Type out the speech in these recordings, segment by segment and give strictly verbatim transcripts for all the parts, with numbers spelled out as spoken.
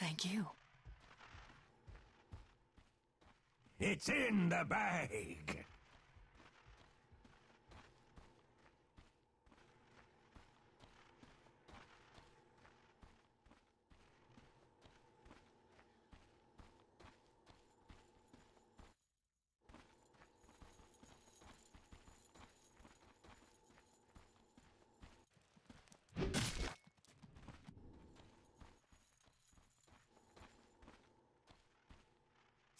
Thank you. It's in the bag!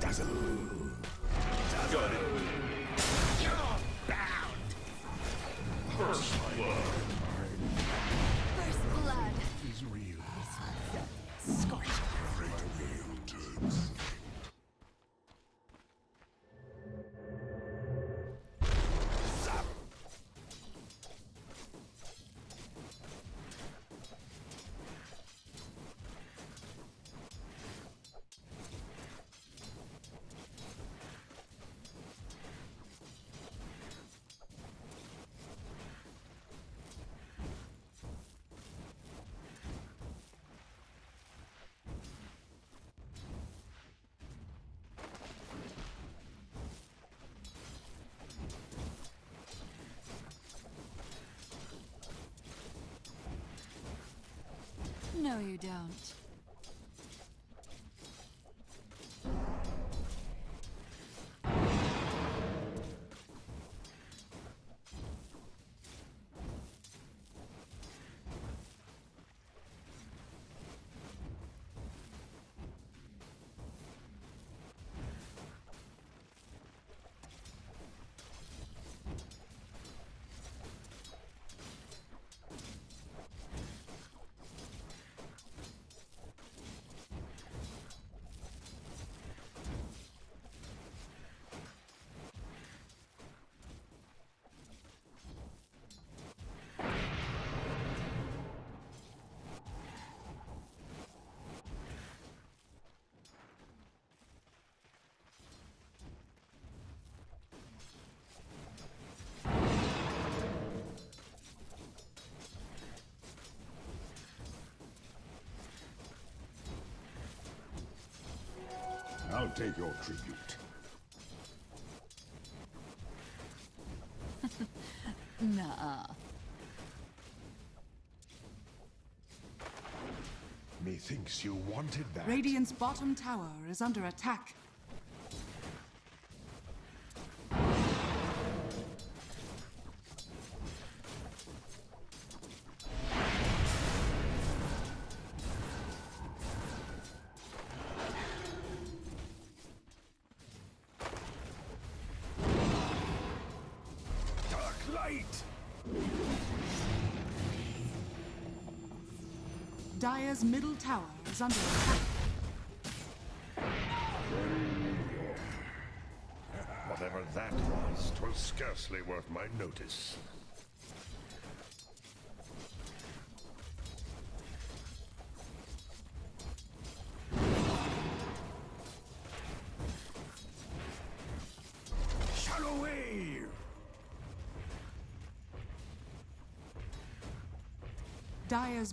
Dazzle! Dazzle! You're bound! First blood! First blood! Is real. Scorch! Great real turns. No, you don't. I'll take your tribute. Nah. Methinks you wanted that. Radiant's bottom tower is under attack. Dire's middle tower is under attack. Whatever that was, 'twas scarcely worth my notice. Dire's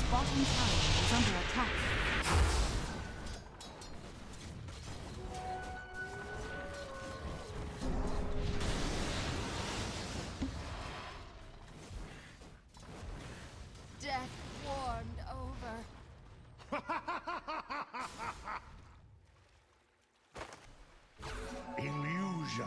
Dyer's bottom tower is under attack. Death warmed over. Illusion.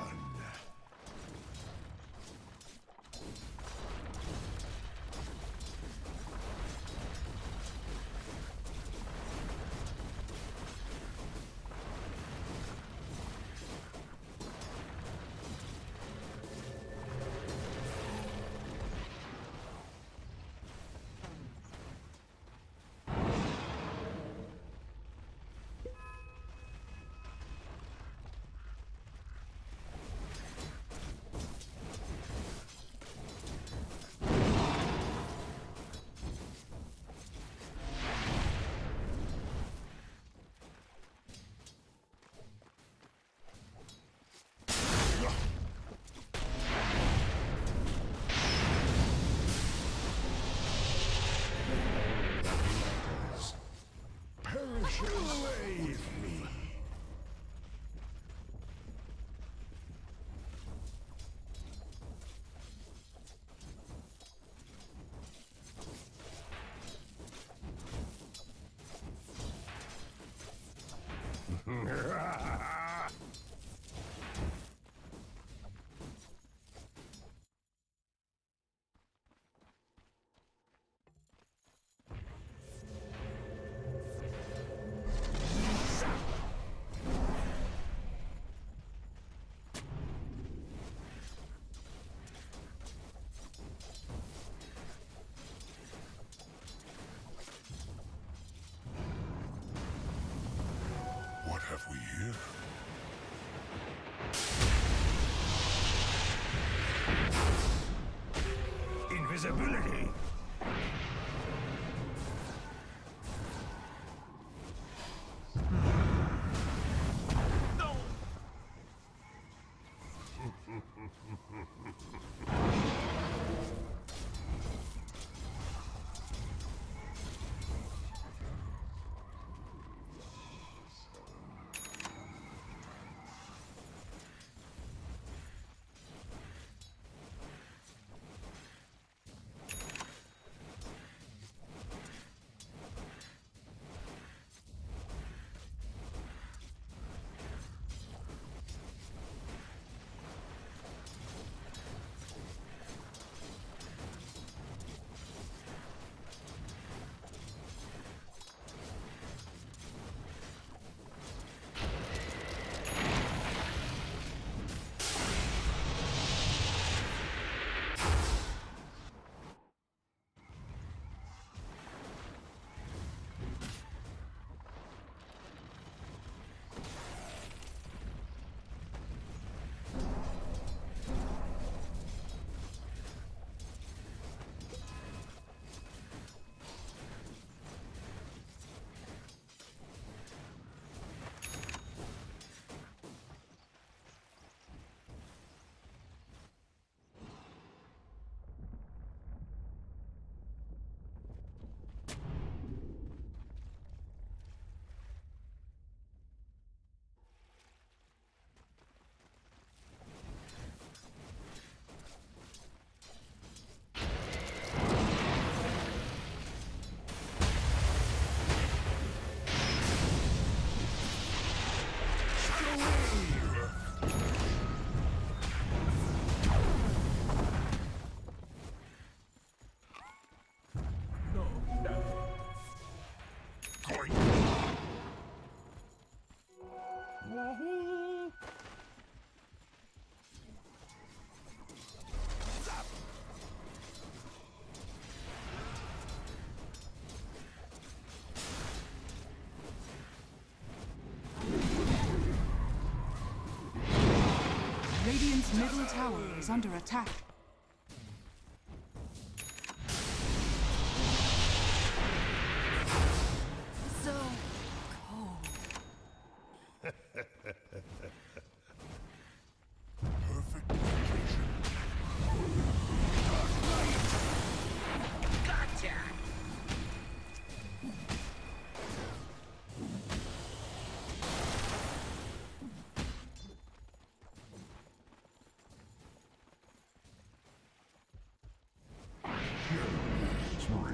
Invisibility. No. Radiant's middle tower is under attack. So cold. Perfect location. Gotcha! to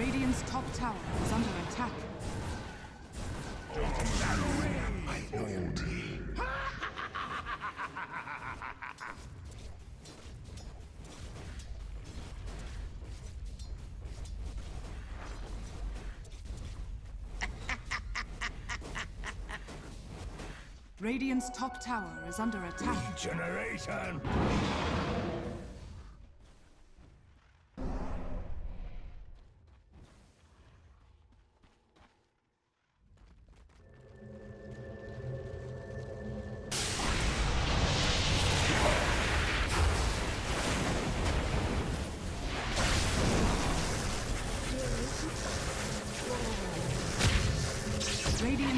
Radiant's top tower is under attack. Radiant's top tower is under attack. Regeneration!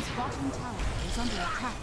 Radiant's bottom tower is under attack.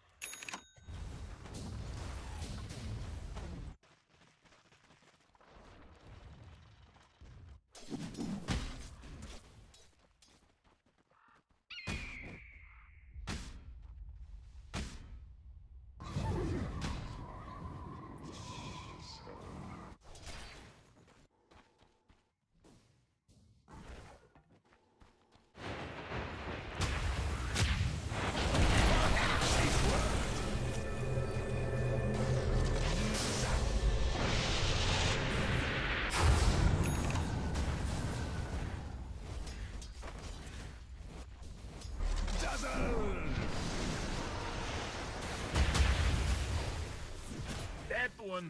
That one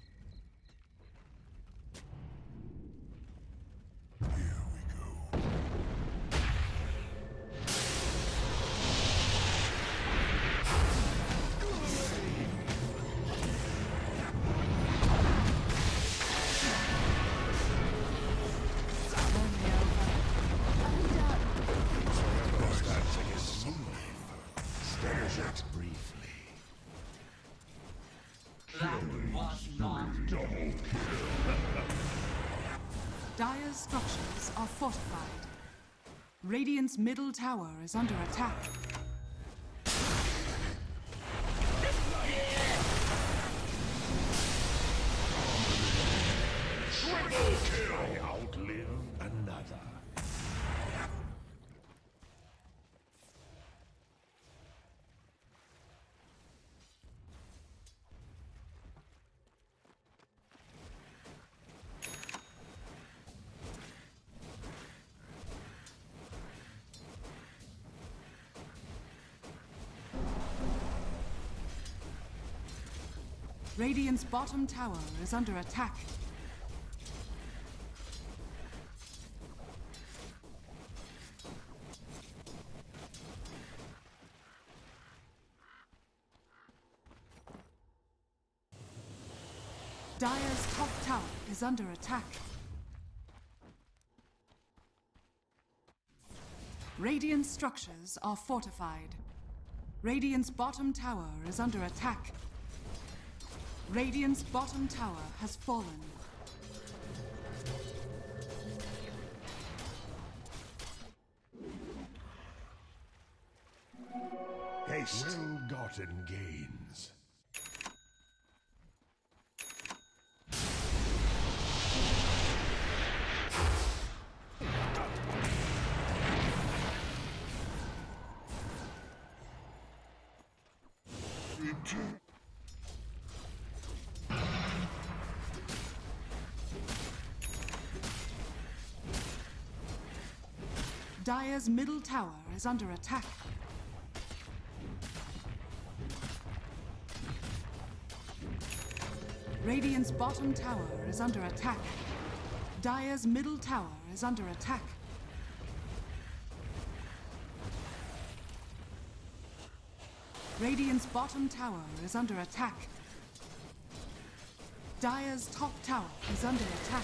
Here we go. Stares at briefly. Dire's structures are fortified. Radiant's middle tower is under attack. Triple kill! I outlive another. Radiant's bottom tower is under attack. Dire's top tower is under attack. Radiant's structures are fortified. Radiant's bottom tower is under attack. Radiant's bottom tower has fallen. Haste. Well-gotten gains. Dire's middle tower is under attack. Radiant's bottom tower is under attack. Dire's middle tower is under attack. Radiant's bottom tower is under attack. Dire's top tower is under attack.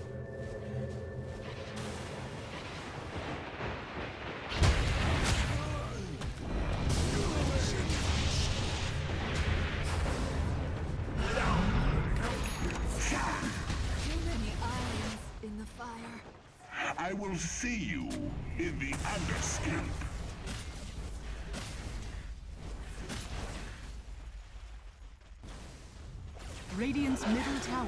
I will see you in the underskimp. Radiant's middle tower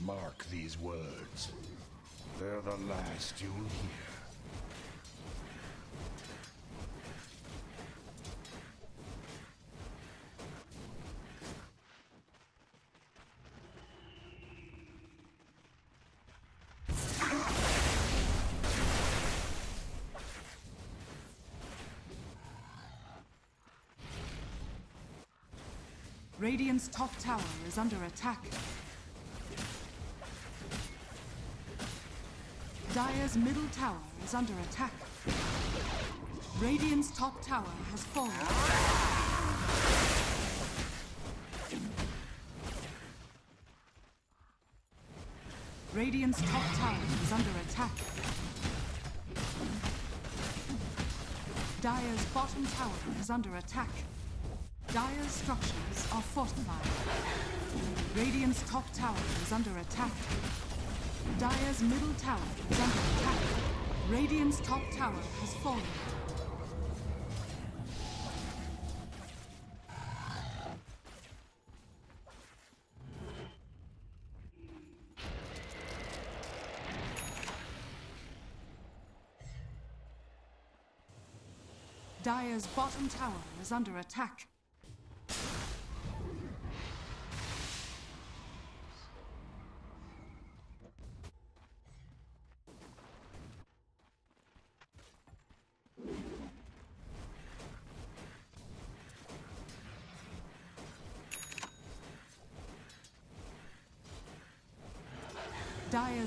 Mark these words. They're the last you'll hear. Radiant's top tower is under attack. Dire's middle tower is under attack. Radiant's top tower has fallen. Radiant's top tower is under attack. Dire's bottom tower is under attack. Dire's structures are fortified. Radiant's top tower is under attack. Dire's middle tower is under attack. Radiant's top tower has fallen. Dire's bottom tower is under attack. Dire's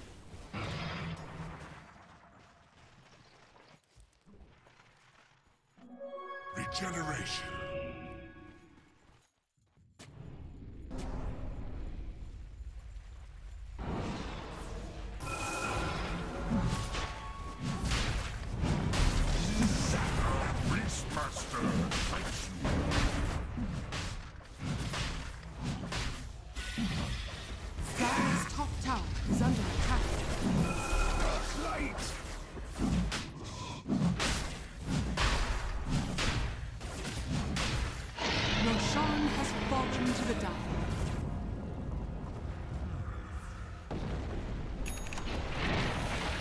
Regeneration.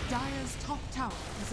Dire's top tower is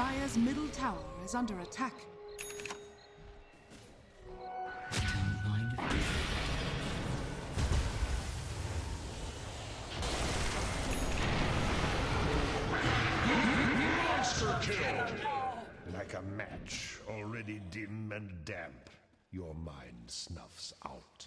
Dyer's middle tower is under attack. Monster kill! Like a match, already dim and damp, your mind snuffs out.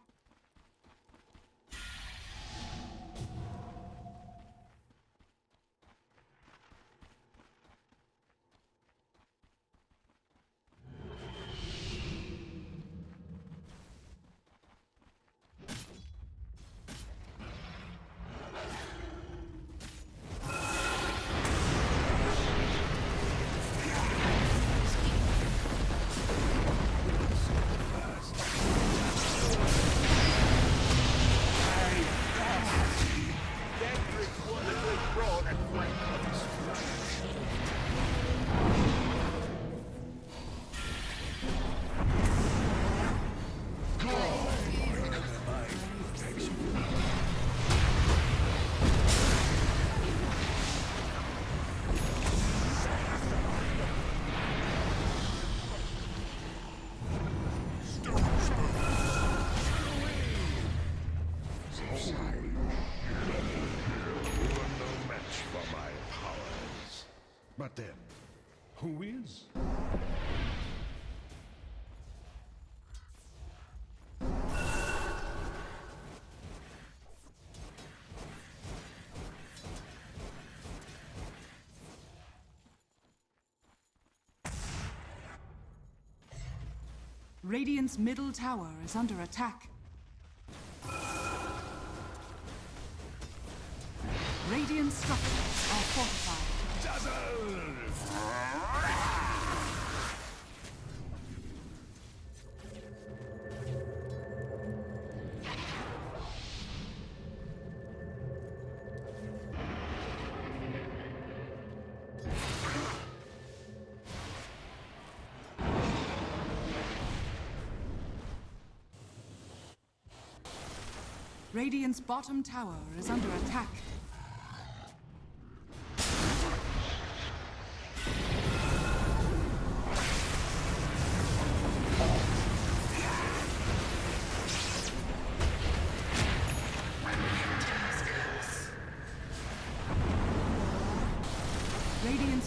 But then, who is? Radiant's middle tower is under attack. Radiant structures are fortified. Radiant's bottom tower is under attack.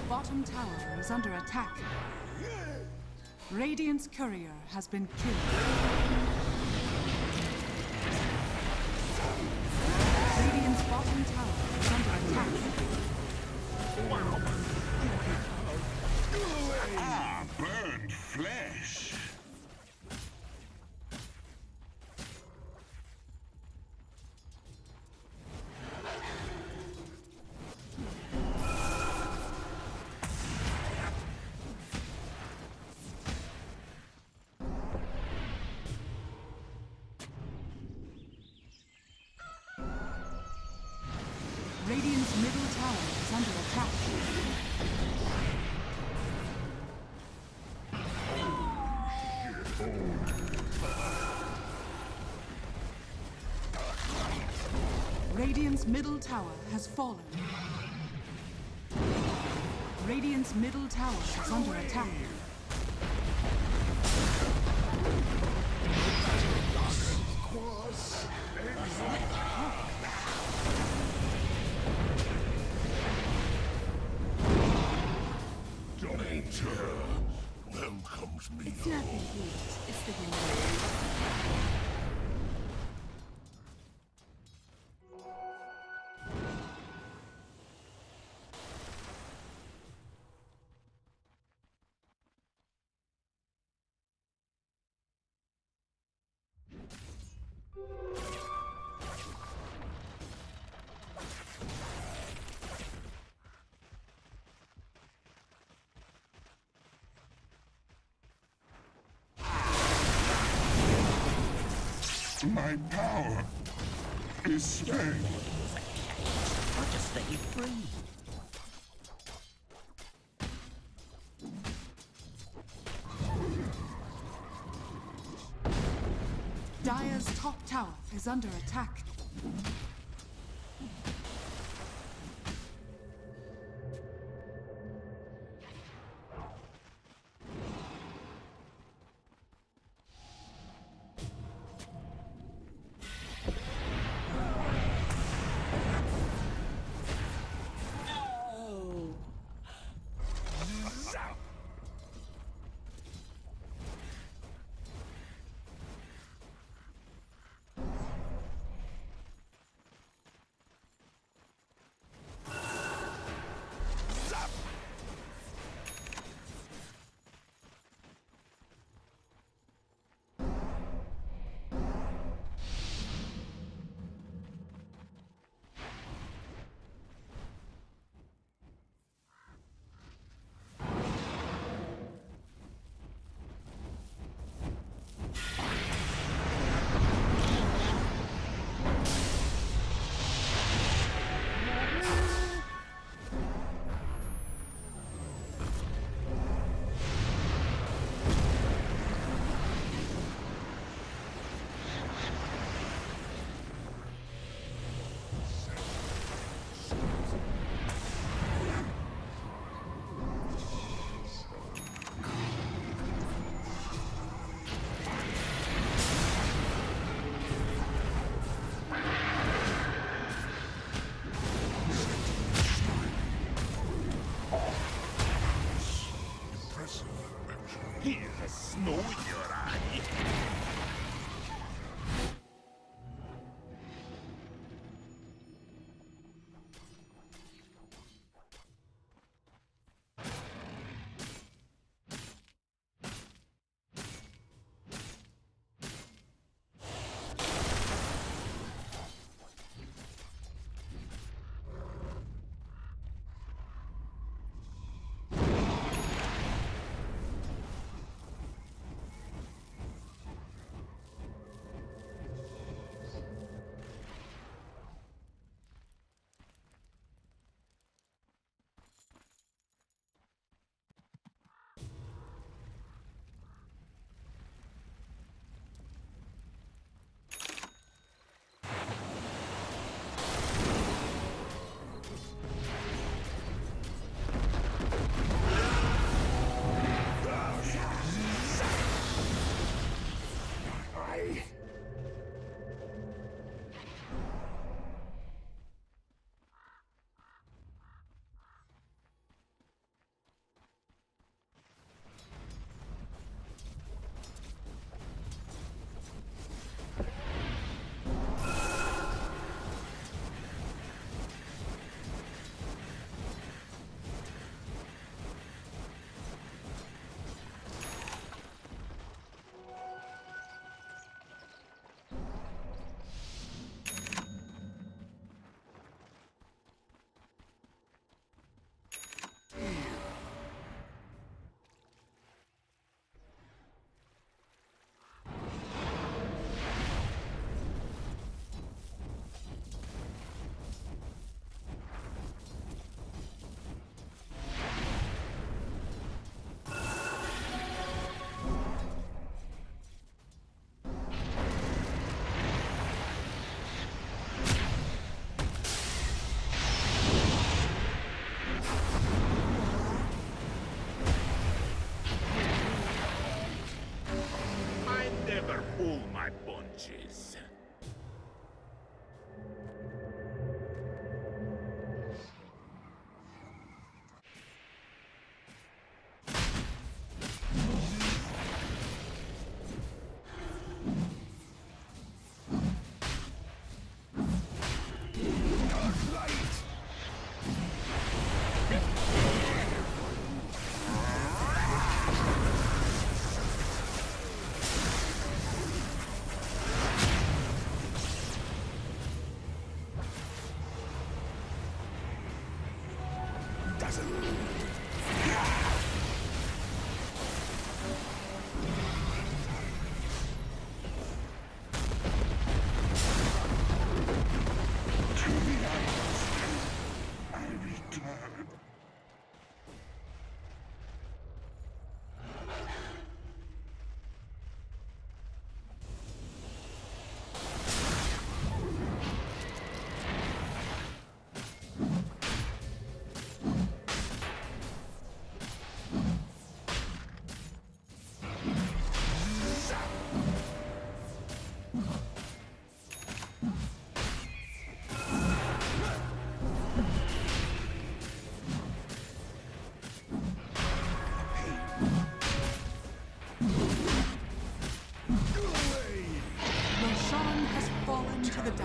Bottom tower is under attack. Radiant's courier has been killed. Radiant's bottom tower is under attack. Wow. Ah, burned flesh. Radiant's middle tower is under attack. Radiant's middle tower has fallen. Radiant's middle tower is under attack. Welcomes me. It's nothing, please. It's the wind. my power is slain. Your will is a catch. I'll just set you free. Dire's top tower is under attack.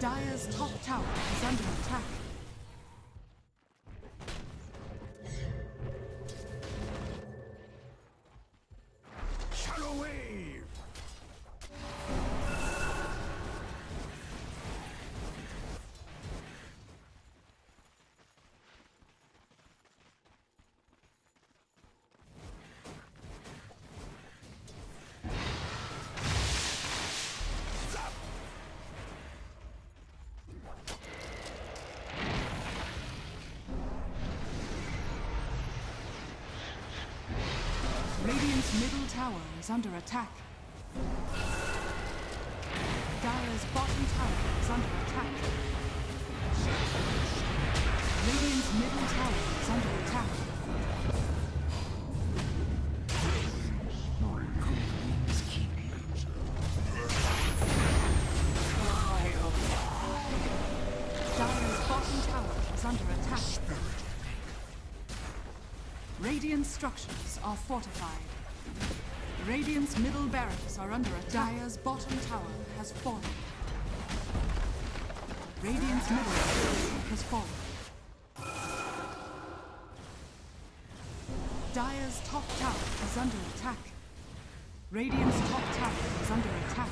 Dire's top tower is under attack. Shadow wave. Radiant's middle tower is under attack. Dire's bottom tower is under attack. Radiant's middle tower is under attack. Dire's bottom tower is under attack. Radiant structures are fortified. Radiant's middle barracks are under attack. Dire's bottom tower has fallen. Radiant's middle barracks has fallen. Dire's top tower is under attack. Radiant's top tower is under attack.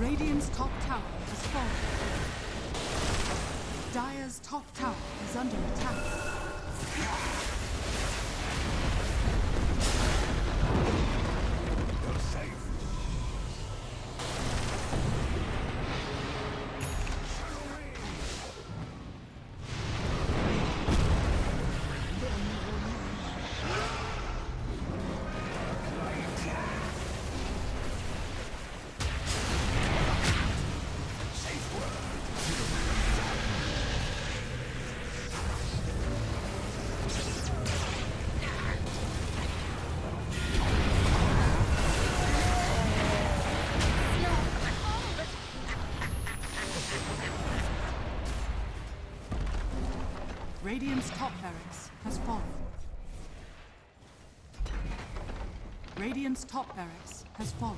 Radiant's top tower is falling. Dire's top tower is under attack. You're safe. Radiant's top barracks has fallen. Radiant's top barracks has fallen.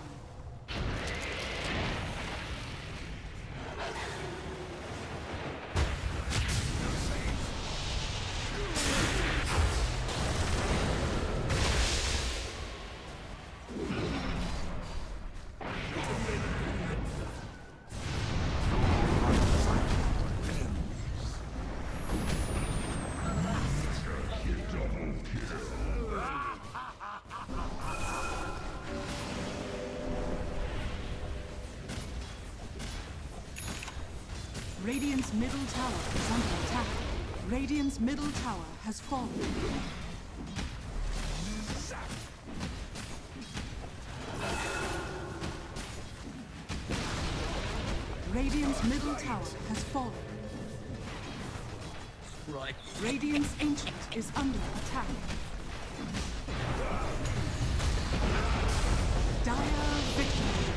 Radiant's middle tower is under attack. Radiant's middle tower has fallen. Radiant's middle tower has fallen. Right. Radiant's ancient is under attack. Dire victory.